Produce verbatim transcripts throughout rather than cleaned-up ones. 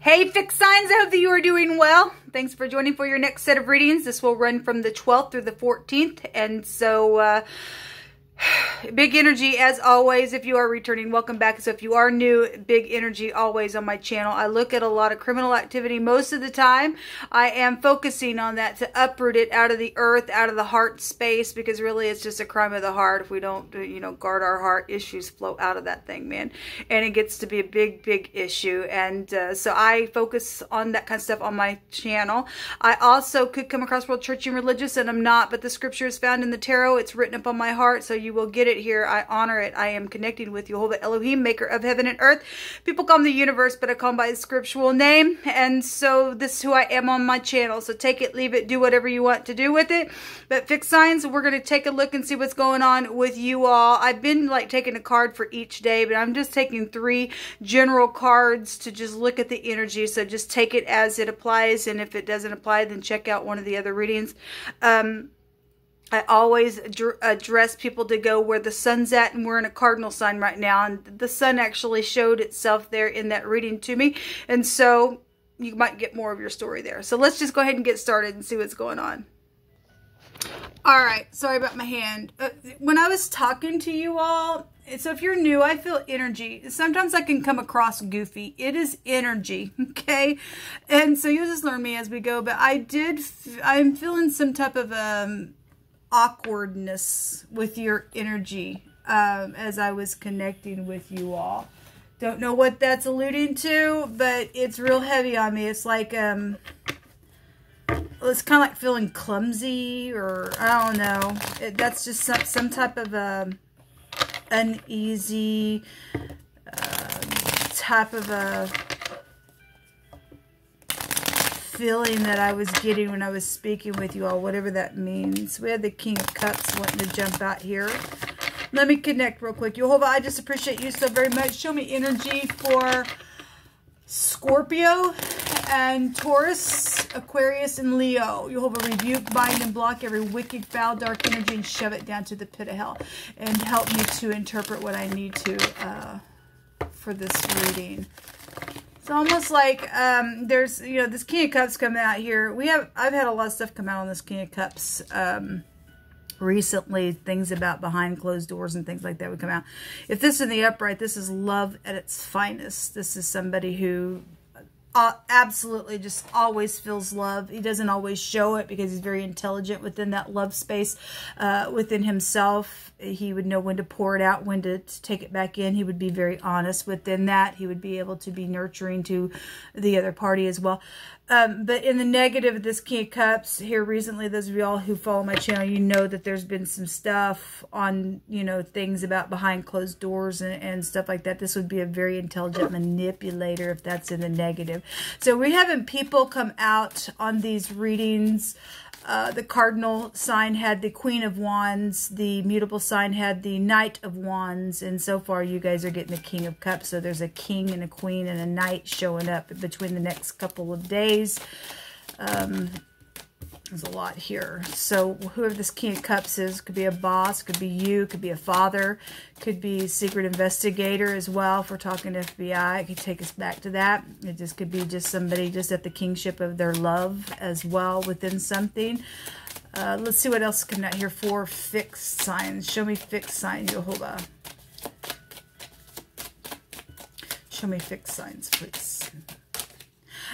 Hey, fixed signs, I hope that you are doing well. Thanks for joining for your next set of readings. This will run from the twelfth through the fourteenth. And so, uh, big energy as always. If you are returning, welcome back. So if you are new, big energy always on my channel. I look at a lot of criminal activity most of the time. I am focusing on that to uproot it out of the earth, out of the heart space, because really it's just a crime of the heart. If we don't, you know, guard our heart, issues flow out of that thing, man. And it gets to be a big, big issue. And uh, so I focus on that kind of stuff on my channel. I also could come across world church and religious, and I'm not, but the scripture is found in the tarot. It's written up on my heart. So you You will get it here. I honor it. I am connecting with Jehovah Elohim, maker of heaven and earth. People call him the universe, but I call him by his scriptural name. And so this is who I am on my channel. So take it, leave it, do whatever you want to do with it. But fixed signs, we're going to take a look and see what's going on with you all. I've been like taking a card for each day, but I'm just taking three general cards to just look at the energy. So just take it as it applies. And if it doesn't apply, then check out one of the other readings. Um, I always address people to go where the sun's at, and we're in a cardinal sign right now. And the sun actually showed itself there in that reading to me. And so you might get more of your story there. So let's just go ahead and get started and see what's going on. All right. Sorry about my hand. Uh, when I was talking to you all, so if you're new, I feel energy. Sometimes I can come across goofy. It is energy, okay? And so you'll just learn me as we go. But I did, I'm feeling some type of... um. awkwardness with your energy um, as I was connecting with you all. Don't know what that's alluding to, but it's real heavy on me. It's like, um, it's kind of like feeling clumsy, or I don't know. It, that's just some, some type of um, uneasy uh, type of a feeling that I was getting when I was speaking with you all, whatever that means. We had the King of Cups wanting to jump out here. Let me connect real quick. Jehovah, I just appreciate you so very much. Show me energy for Scorpio and Taurus, Aquarius, and Leo. Jehovah, rebuke, bind, and block every wicked, foul, dark energy and shove it down to the pit of hell. And help me to interpret what I need to uh, for this reading. It's almost like um, there's, you know, this King of Cups coming out here. We have, I've had a lot of stuff come out on this King of Cups um, recently. Things about behind closed doors and things like that would come out. If this is in the upright, this is love at its finest. This is somebody who uh, absolutely just always feels love. He doesn't always show it because he's very intelligent within that love space, uh, within himself. He would know when to pour it out, when to, to take it back in. He would be very honest within that. He would be able to be nurturing to the other party as well. Um, but in the negative of this King of Cups here recently, those of y'all who follow my channel, you know that there's been some stuff on, you know, things about behind closed doors and, and stuff like that. This would be a very intelligent manipulator if that's in the negative. So we're having people come out on these readings. Uh, the cardinal sign had the Queen of Wands. The mutable sign had the Knight of Wands. And so far, you guys are getting the King of Cups. So there's a king and a queen and a knight showing up between the next couple of days. Um, there's a lot here. So whoever this King of Cups is, could be a boss, could be you, could be a father, could be a secret investigator as well. If we're talking F B I, it could take us back to that. It just could be just somebody just at the kingship of their love as well within something. Uh, let's see what else is coming out here for fixed signs. Show me fixed signs, Jehovah. Show me fixed signs, please.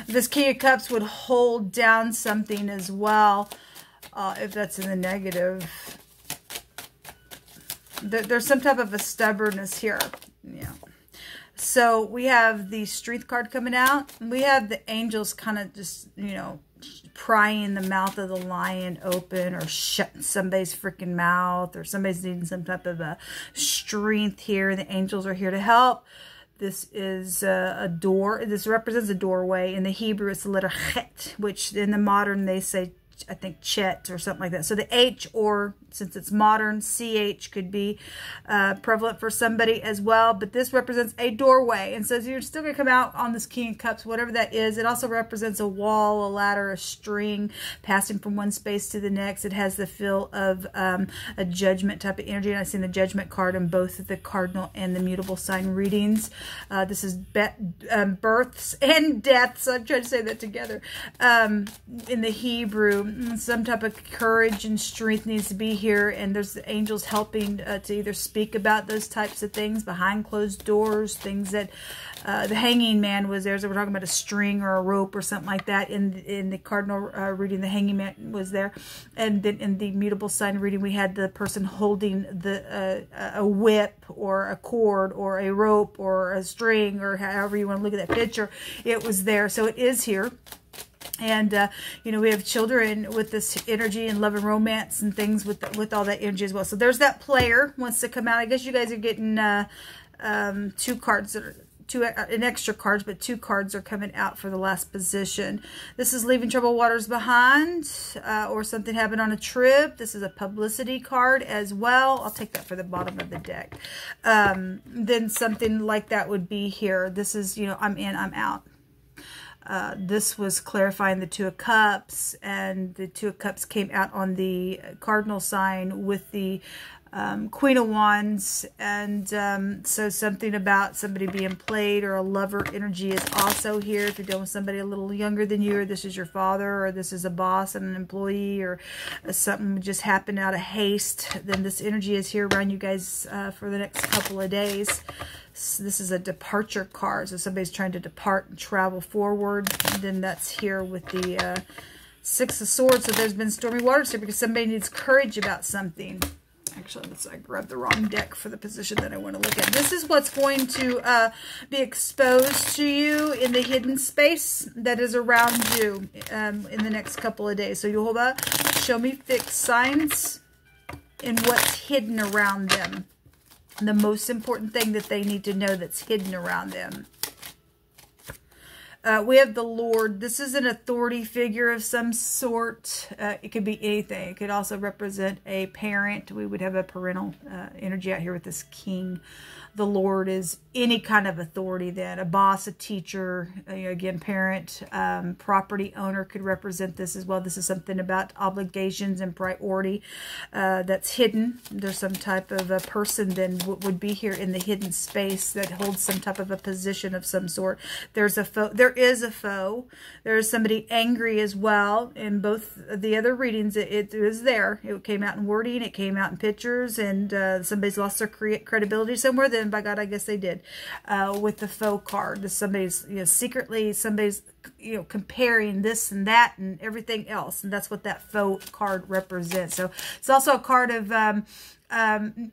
This King of Cups would hold down something as well, uh, if that's in the negative. There, there's some type of a stubbornness here. Yeah. So we have the Strength card coming out. We have the angels kind of just, you know, prying the mouth of the lion open, or shutting somebody's freaking mouth, or somebody's needing some type of a strength here. The angels are here to help. This is a, a door. This represents a doorway. In the Hebrew, it's the letter chet, which in the modern they say I think Chet or something like that. So the H, or since it's modern, C H could be uh, prevalent for somebody as well. But this represents a doorway. And so you're still going to come out on this King of Cups, whatever that is. It also represents a wall, a ladder, a string, passing from one space to the next. It has the feel of um, a judgment type of energy. And I've seen the judgment card in both of the cardinal and the mutable sign readings. Uh, this is be um, births and deaths. I'm trying to say that together. Um, in the Hebrew, some type of courage and strength needs to be here. And there's the angels helping uh, to either speak about those types of things behind closed doors, things that uh, the hanging man was there. So we're talking about a string or a rope or something like that. In, in the cardinal uh, reading, the hanging man was there. And then in the mutable sign reading, we had the person holding the uh, a whip or a cord or a rope or a string, or however you want to look at that picture. It was there. So it is here. And, uh, you know, we have children with this energy and love and romance and things with, the, with all that energy as well. So there's that player wants to come out. I guess you guys are getting uh, um, two cards that are, two, an extra cards, but two cards are coming out for the last position. This is leaving troubled waters behind, uh, or something happened on a trip. This is a publicity card as well. I'll take that for the bottom of the deck. Um, then something like that would be here. This is, you know, I'm in, I'm out. Uh, this was clarifying the Two of Cups, and the Two of Cups came out on the cardinal sign with the um, Queen of Wands. And um, so something about somebody being played, or a lover energy is also here. If you're dealing with somebody a little younger than you, or this is your father, or this is a boss and an employee, or something just happened out of haste, then this energy is here around you guys uh, for the next couple of days. So this is a departure card. So somebody's trying to depart and travel forward. And then that's here with the uh, Six of Swords. So there's been stormy waters here because somebody needs courage about something. Actually, let's, I grabbed the wrong deck for the position that I want to look at. This is what's going to uh, be exposed to you in the hidden space that is around you um, in the next couple of days. So Jehovah, show me fixed signs and what's hidden around them. The most important thing that they need to know that's hidden around them. Uh, we have the Lord. This is an authority figure of some sort. Uh, it could be anything. It could also represent a parent. We would have a parental uh, energy out here with this king. The Lord is any kind of authority then. A boss, a teacher, you know, again, parent, um, property owner could represent this as well. This is something about obligations and priority uh, that's hidden. There's some type of a person then would be here in the hidden space that holds some type of a position of some sort. There's a fo there is a foe. There is somebody angry as well. In both the other readings, it, it was there. It came out in wording. It came out in pictures. And uh, somebody's lost their cre credibility somewhere. Then, by God, I guess they did. Uh, with the faux card, somebody's, you know, secretly somebody's, you know, comparing this and that and everything else, and that's what that faux card represents. So it's also a card of um, um,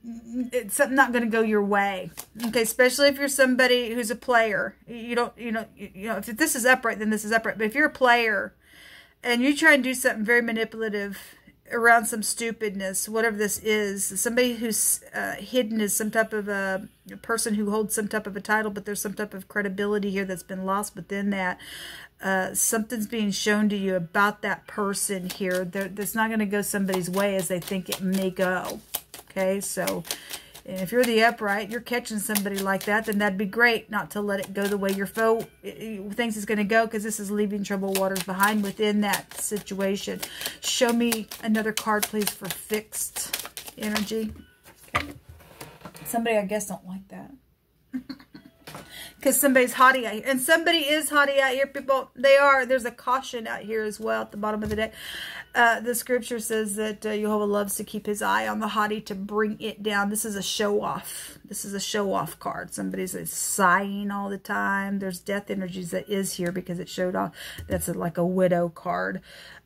it's not going to go your way. Okay, especially if you're somebody who's a player. You don't, you know, you, you know, if this is upright, then this is upright. But if you're a player and you try and do something very manipulative around some stupidness, whatever this is, somebody who's uh, hidden is some type of a person who holds some type of a title, but there's some type of credibility here that's been lost within that. Uh, something's being shown to you about that person here. They're, that's not going to go somebody's way as they think it may go. Okay, so if you're the upright, you're catching somebody like that, then that'd be great not to let it go the way your foe thinks it's going to go, because this is leaving troubled waters behind within that situation. Show me another card, please, for fixed energy. Okay. Somebody, I guess, don't like that. Because somebody's haughty out here. And somebody is haughty out here, people. They are. There's a caution out here as well at the bottom of the deck. Uh, the scripture says that uh, Jehovah loves to keep his eye on the haughty to bring it down. This is a show-off. This is a show-off card. Somebody's uh, sighing all the time. There's death energies that is here because it showed off. That's a, like a widow card.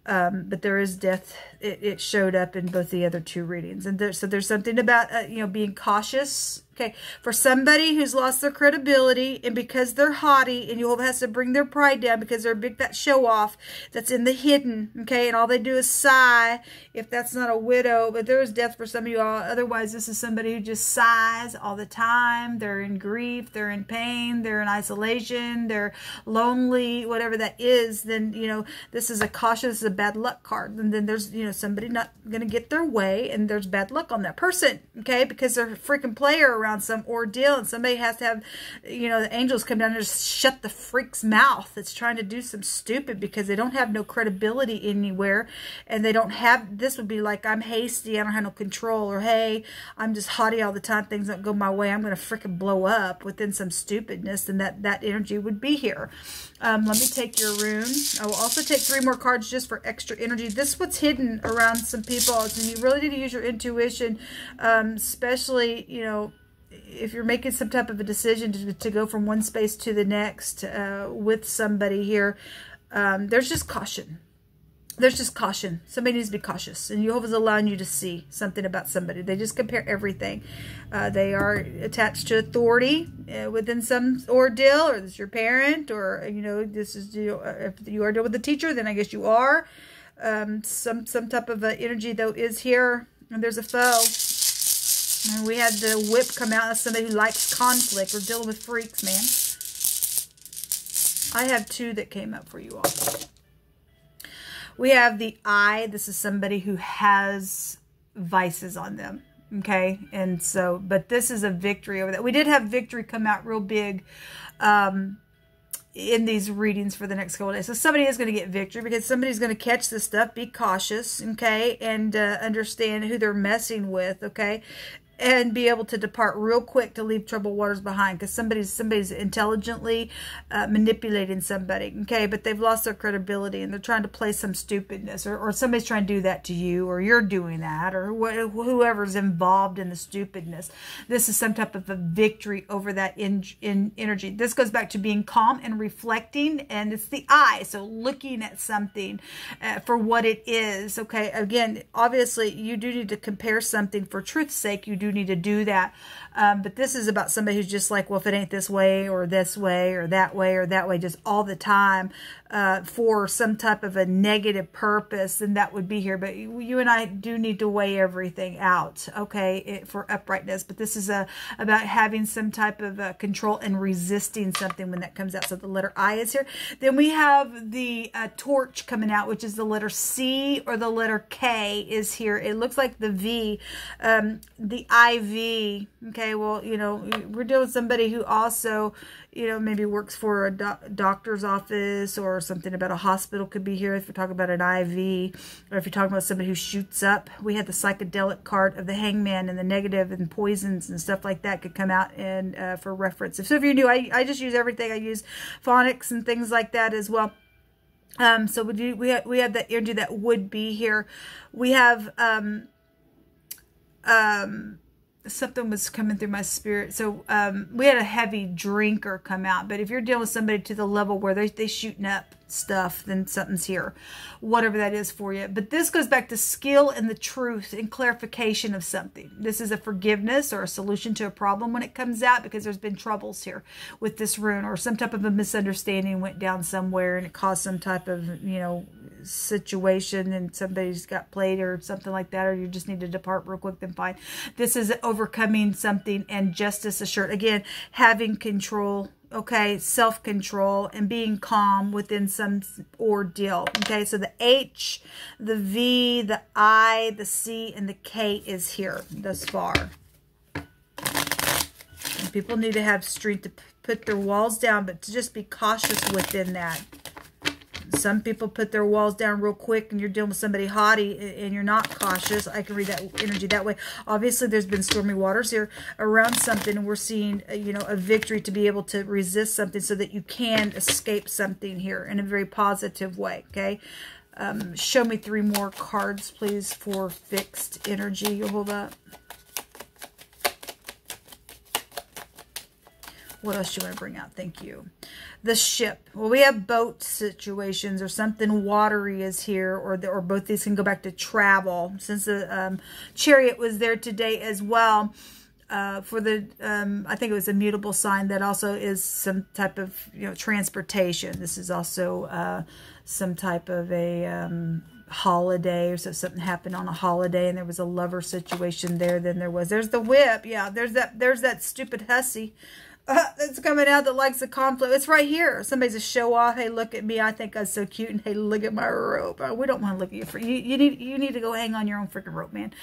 Um, but there is death. It, it showed up in both the other two readings. And there, so there's something about, uh, you know, being cautious Okay, for somebody who's lost their credibility and because they're haughty and Jehovah has to bring their pride down because they're a big fat show off that's in the hidden, okay, and all they do is sigh if that's not a widow, but there is death for some of you all. Otherwise, this is somebody who just sighs all the time. They're in grief, they're in pain, they're in isolation, they're lonely, whatever that is. Then, you know, this is a caution, this is a bad luck card. And then there's, you know, somebody not going to get their way and there's bad luck on that person, okay, because they're a freaking player around. Around some ordeal, and somebody has to have, you know, the angels come down and just shut the freak's mouth that's trying to do some stupid, because they don't have no credibility anywhere, and they don't have, this would be like, I'm hasty, I don't have no control, or hey, I'm just haughty all the time, things don't go my way, I'm going to freaking blow up within some stupidness, and that, that energy would be here. Um, let me take your rune. I will also take three more cards just for extra energy. This is what's hidden around some people, and you really need to use your intuition, um, especially, you know, if you're making some type of a decision to, to go from one space to the next uh, with somebody here, um, there's just caution. There's just caution. Somebody needs to be cautious. And Jehovah's allowing you to see something about somebody. They just compare everything. Uh, they are attached to authority uh, within some ordeal, or this is your parent, or, you know, this is, you know, if you are dealing with a teacher, then I guess you are. Um, some, some type of uh, energy, though, is here. And there's a foe. And we had the whip come out as somebody who likes conflict. We're dealing with freaks, man. I have two that came up for you all. We have the eye. This is somebody who has vices on them. Okay, and so, but this is a victory over that. We did have victory come out real big um, in these readings for the next couple of days. So somebody is going to get victory because somebody's going to catch this stuff. Be cautious, okay, and uh, understand who they're messing with, okay, and be able to depart real quick to leave troubled waters behind, because somebody's somebody's intelligently uh, manipulating somebody, okay, but they've lost their credibility and they're trying to play some stupidness, or, or somebody's trying to do that to you, or you're doing that, or wh whoever's involved in the stupidness. This is some type of a victory over that in, in energy. This goes back to being calm and reflecting, and it's the eye, so looking at something uh, for what it is, okay. Again, obviously you do need to compare something for truth's sake. You do need to do that, um, but this is about somebody who's just like, well, if it ain't this way or this way or that way or that way, just all the time uh, for some type of a negative purpose, then that would be here. But you, you and I do need to weigh everything out, okay, it, for uprightness. But this is a, about having some type of uh, control and resisting something when that comes out. So the letter I is here. Then we have the uh, torch coming out, which is the letter C, or the letter K is here. It looks like the V, um, the I V, okay, well, you know, we're dealing with somebody who also, you know, maybe works for a do doctor's office, or something about a hospital could be here if you're talking about an I V, or if you're talking about somebody who shoots up. We had the psychedelic card of the hangman, and the negative and poisons and stuff like that could come out, and uh, for reference. So if you're new, I, I just use everything. I use phonics and things like that as well. Um, so we, do, we, ha we have that energy that would be here. We have... Um, um something was coming through my spirit. So um, we had a heavy drinker come out. But if you're dealing with somebody to the level where they, they're shooting up stuff, then something's here, whatever that is for you. But this goes back to skill and the truth and clarification of something. This is a forgiveness or a solution to a problem when it comes out, because there's been troubles here with this rune, or some type of a misunderstanding went down somewhere and it caused some type of, you know, situation, and somebody's got played or something like that, or you just need to depart real quick, then fine. This is overcoming something and justice assured. Again, having control, okay, self-control, and being calm within some ordeal, okay. So the H, the V, the I, the C, and the K is here thus far. And people need to have strength to put their walls down, but to just be cautious within that. Some people put their walls down real quick, and you're dealing with somebody haughty and you're not cautious. I can read that energy that way. Obviously, there's been stormy waters here around something, and we're seeing, you know, a victory to be able to resist something so that you can escape something here in a very positive way, okay? Um, show me three more cards, please, for fixed energy. You'll hold up. What else do you want to bring out? Thank you. The ship. Well, we have boat situations, or something watery is here, or the, or both these can go back to travel. Since the um, chariot was there today as well, uh, for the, um, I think it was a mutable sign that also is some type of, you know, transportation. This is also uh, some type of a um, holiday, or so something happened on a holiday and there was a lover situation there. Then there was, there's the whip. Yeah, there's that, there's that stupid hussy uh, that's coming out that likes the conflict. It's right here. Somebody's a show off. Hey, look at me. I think I'm so cute. And hey, look at my rope. Oh, we don't want to look at your, you, you need, you need to go hang on your own freaking rope, man.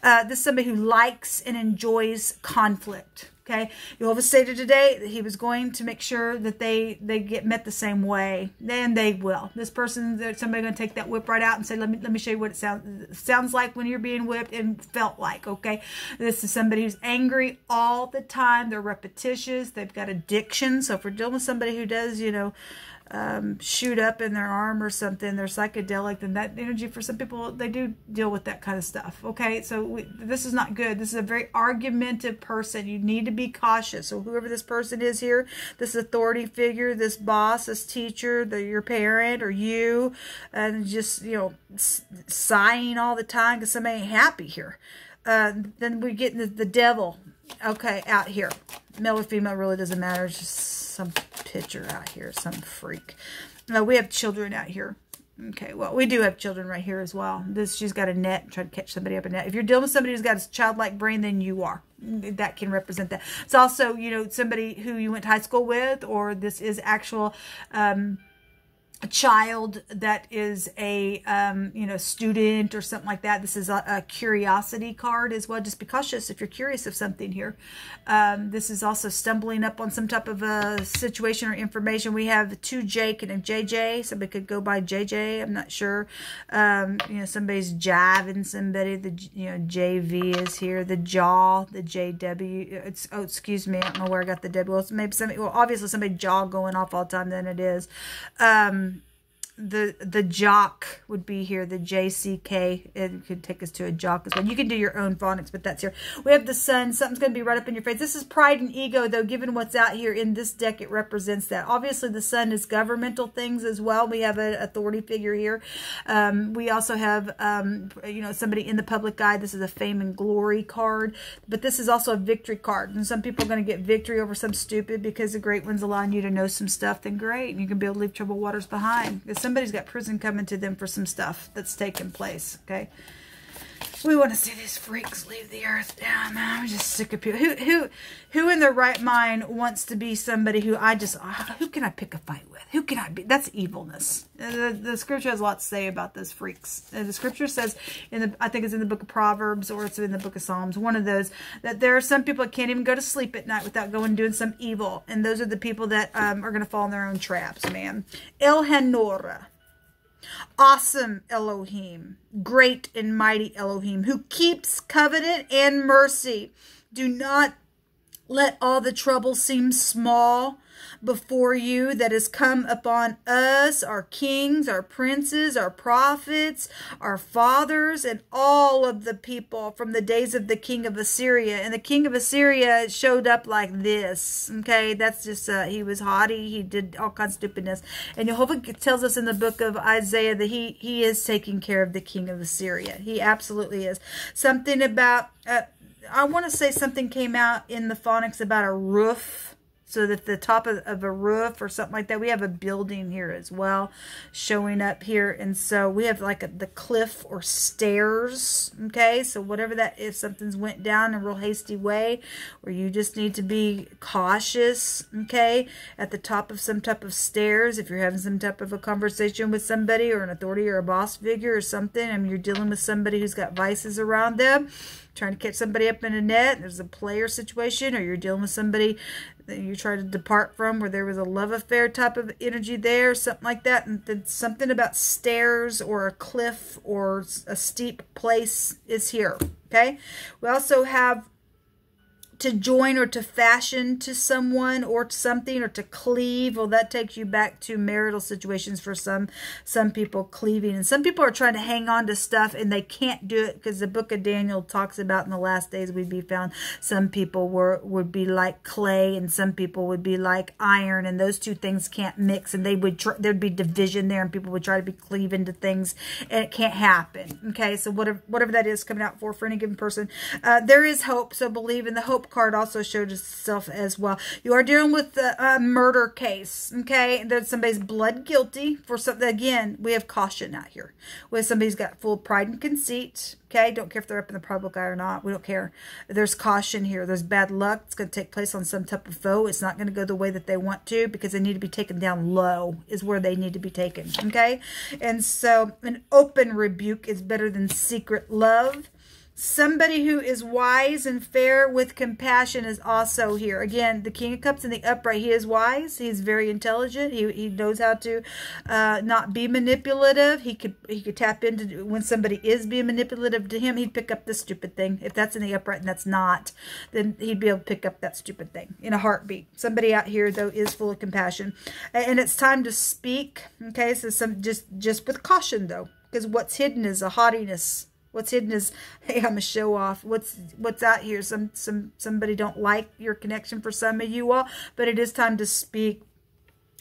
Uh, this is somebody who likes and enjoys conflict. Okay. Jehovah stated today that he was going to make sure that they, they get met the same way. Then they will. This person, somebody going to take that whip right out and say, let me, let me show you what it sounds, sounds like when you're being whipped and felt like. Okay. This is somebody who's angry all the time. They're repetitious. They've got addiction. So if we're dealing with somebody who does, you know, um, shoot up in their arm or something, they're psychedelic, then that energy, for some people, they do deal with that kind of stuff. Okay. So we, this is not good. This is a very argumentative person. You need to be cautious. So whoever this person is here, this authority figure, this boss, this teacher, the, your parent or you, and just, you know, sighing all the time because somebody ain't happy here. Uh, then we get into the devil. Okay. Out here, male or female really doesn't matter. It's just some pitcher out here, some freak. No, we have children out here. Okay, well, we do have children right here as well. This, she's got a net, trying to catch somebody up in a net. If you're dealing with somebody who's got a childlike brain, then you are. That can represent that. It's also, you know, somebody who you went to high school with, or this is actual um, a child that is a, um, you know, student or something like that. This is a, a curiosity card as well. Just be cautious if you're curious of something here. Um, this is also stumbling up on some type of a situation or information. We have two Jake and a J J. Somebody could go by J J. I'm not sure. Um, you know, somebody's jiving somebody. The, you know, J V is here. The jaw, the J W. It's, oh, excuse me. I don't know where I got the W. Well, maybe somebody, well, obviously somebody jaw going off all the time. Then it is. Um, the the jock would be here, the J C K. It could take us to a jock as well. You can do your own phonics, but that's here. We have the sun. Something's going to be right up in your face. This is pride and ego, though. Given what's out here in this deck, it represents that. Obviously the sun is governmental things as well. We have an authority figure here. Um, we also have um, you know, somebody in the public eye. This is a fame and glory card, but this is also a victory card, and some people are going to get victory over some stupid because the great one's allowing you to know some stuff. Then great, and you can be able to leave troubled waters behind. It's somebody's got prison coming to them for some stuff that's taken place, okay? We want to see these freaks leave the earth. Damn, man, I'm just sick of people. Who, who, who in their right mind wants to be somebody who I just, who can I pick a fight with? Who can I be? That's evilness. The, the scripture has a lot to say about those freaks. The scripture says, in the, I think it's in the book of Proverbs or it's in the book of Psalms, one of those, that there are some people that can't even go to sleep at night without going and doing some evil. And those are the people that um, are going to fall in their own traps, man. El Hanora. Awesome Elohim, great and mighty Elohim, who keeps covenant and mercy. Do not let all the trouble seem small before you that has come upon us, our kings, our princes, our prophets, our fathers, and all of the people from the days of the king of Assyria. And the king of Assyria showed up like this. Okay, that's just, uh, he was haughty. He did all kinds of stupidness. And Jehovah tells us in the book of Isaiah that he, he is taking care of the king of Assyria. He absolutely is. Something about, uh, I want to say something came out in the phonics about a roof. So that the top of, of a roof or something like that. We have a building here as well showing up here. And so we have like a, the cliff or stairs. Okay. So whatever that, if something's went down in a real hasty way, or you just need to be cautious. Okay. At the top of some type of stairs. If you're having some type of a conversation with somebody or an authority or a boss figure or something. I mean, you're dealing with somebody who's got vices around them. Trying to catch somebody up in a net. There's a player situation, or you're dealing with somebody that you try to depart from where there was a love affair type of energy there or something like that. And then something about stairs or a cliff or a steep place is here. Okay. We also have to join or to fashion to someone or to something or to cleave. Well, that takes you back to marital situations for some some people cleaving. And some people are trying to hang on to stuff and they can't do it because the book of Daniel talks about in the last days we'd be found. Some people were would be like clay and some people would be like iron, and those two things can't mix, and they would tr there'd be division there, and people would try to be cleaving to things, and it can't happen. Okay, so whatever whatever that is coming out for for any given person, uh, there is hope. So believe in the hope card also showed itself as well. You are dealing with a, a murder case, okay? That somebody's blood guilty for something. Again, we have caution out here. We have somebody's got full pride and conceit, okay? Don't care if they're up in the public eye or not. We don't care. There's caution here. There's bad luck. It's going to take place on some type of foe. It's not going to go the way that they want to because they need to be taken down low is where they need to be taken, okay? And so an open rebuke is better than secret love. Somebody who is wise and fair with compassion is also here. Again, the King of Cups and the upright. He is wise. He is very intelligent. He, he knows how to uh, not be manipulative. He could he could tap into when somebody is being manipulative to him. He'd pick up the stupid thing. If that's in the upright and that's not, then he'd be able to pick up that stupid thing in a heartbeat. Somebody out here, though, is full of compassion. And it's time to speak. Okay, so some just, just with caution, though, because what's hidden is a haughtiness. What's hidden is, hey, I'm a show off. What's what's out here? Some some somebody don't like your connection for some of you all, but it is time to speak.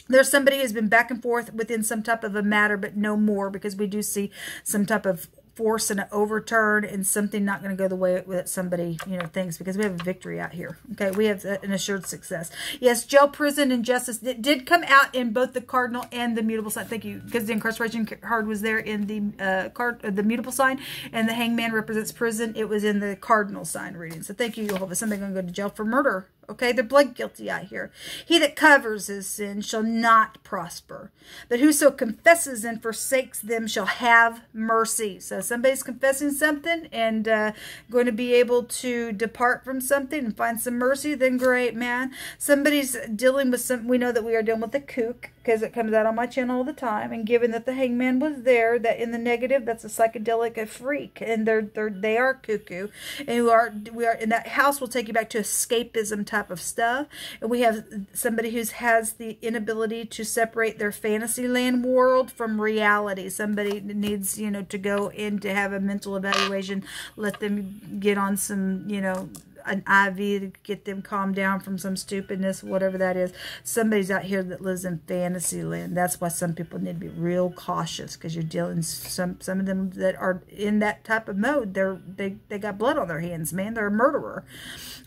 There's somebody who's been back and forth within some type of a matter, but no more, because we do see some type of force and an overturn and something not going to go the way that somebody, you know, thinks, because we have a victory out here. Okay, we have an assured success. Yes, jail, prison, and justice. It did come out in both the cardinal and the mutable sign. Thank you, because the incarceration card was there in the uh, card, uh, the mutable sign, and the hangman represents prison. It was in the cardinal sign reading. So thank you, Jehovah. Somebody going to go to jail for murder. Okay, they're blood guilty out here. He that covers his sin shall not prosper, but whoso confesses and forsakes them shall have mercy. So somebody's confessing something and uh, going to be able to depart from something and find some mercy, then great, man. Somebody's dealing with some, we know that we are dealing with a kook, because it comes out on my channel all the time. And given that the hangman was there, that in the negative, that's a psychedelic, a freak, and they're they're they are cuckoo, and you are we are in that house will take you back to escapism type of stuff. And we have somebody who has the inability to separate their fantasy land world from reality. Somebody needs, you know, to go in to have a mental evaluation. Let them get on some, you know, an I V to get them calmed down from some stupidness, whatever that is. Somebody's out here that lives in fantasy land. That's why some people need to be real cautious, because you're dealing some some of them that are in that type of mode. They're they they got blood on their hands, man. They're a murderer.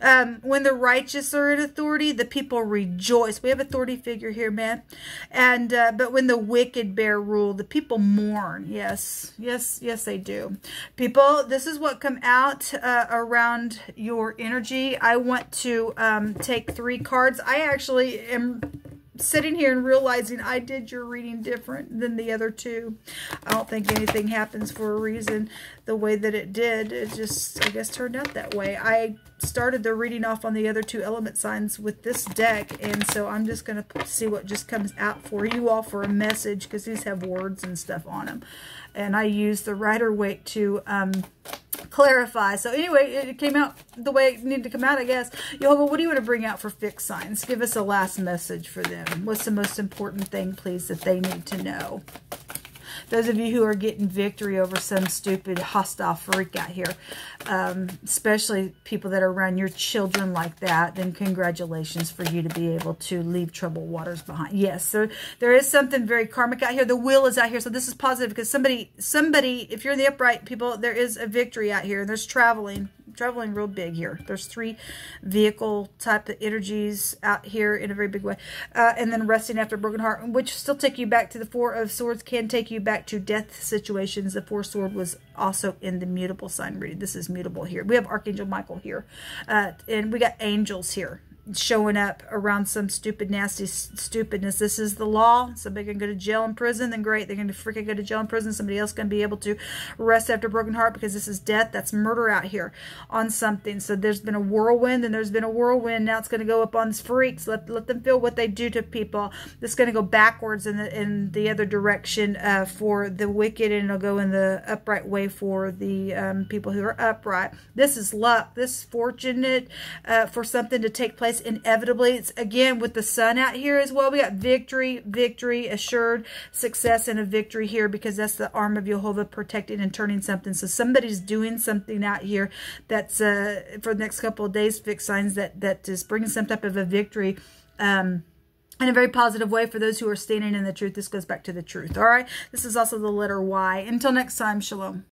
Um, when the righteous are in authority, the people rejoice. We have authority figure here, man. And uh, but when the wicked bear rule, the people mourn. Yes, yes, yes, they do. People, this is what come out uh, around your energy. I want to um, take three cards. I actually am sitting here and realizing I did your reading different than the other two. I don't think anything happens for a reason the way that it did. It just, I guess, turned out that way. I started the reading off on the other two element signs with this deck, and so I'm just going to see what just comes out for you all for a message, because these have words and stuff on them. And I used the Rider-Waite to um, clarify. So anyway, it came out the way it needed to come out, I guess. Jehovah, what do you want to bring out for fixed signs? Give us a last message for them. What's the most important thing, please, that they need to know? Those of you who are getting victory over some stupid hostile freak out here, um, especially people that are around your children like that, then congratulations for you to be able to leave troubled waters behind. Yes, there, there is something very karmic out here. The will is out here, so this is positive, because somebody, somebody, if you're in the upright, people, there is a victory out here. There's traveling. Traveling real big here. There's three vehicle type of energies out here in a very big way. Uh, and then resting after a broken heart, which still take you back to the Four of Swords, can take you back to death situations. The Four Sword was also in the mutable sign reading. This is mutable here. We have Archangel Michael here. Uh, and we got angels here showing up around some stupid, nasty stupidness. This is the law. Somebody can go to jail and prison, then great. They're going to freaking go to jail and prison. Somebody else going to be able to rest after a broken heart, because this is death. That's murder out here on something. So there's been a whirlwind, and there's been a whirlwind. Now it's going to go up on these freaks. Let, let them feel what they do to people. This is going to go backwards in the, in the other direction uh, for the wicked, and it'll go in the upright way for the um, people who are upright. This is luck. This is fortunate uh, for something to take place. Inevitably, it's again with the sun out here as well. We got victory, victory, assured success, and a victory here, because that's the arm of Jehovah protecting and turning something. So somebody's doing something out here that's uh, for the next couple of days. Fixed signs that that is bringing some type of a victory. Um, In a very positive way for those who are standing in the truth. This goes back to the truth, all right? This is also the letter Y. Until next time, shalom.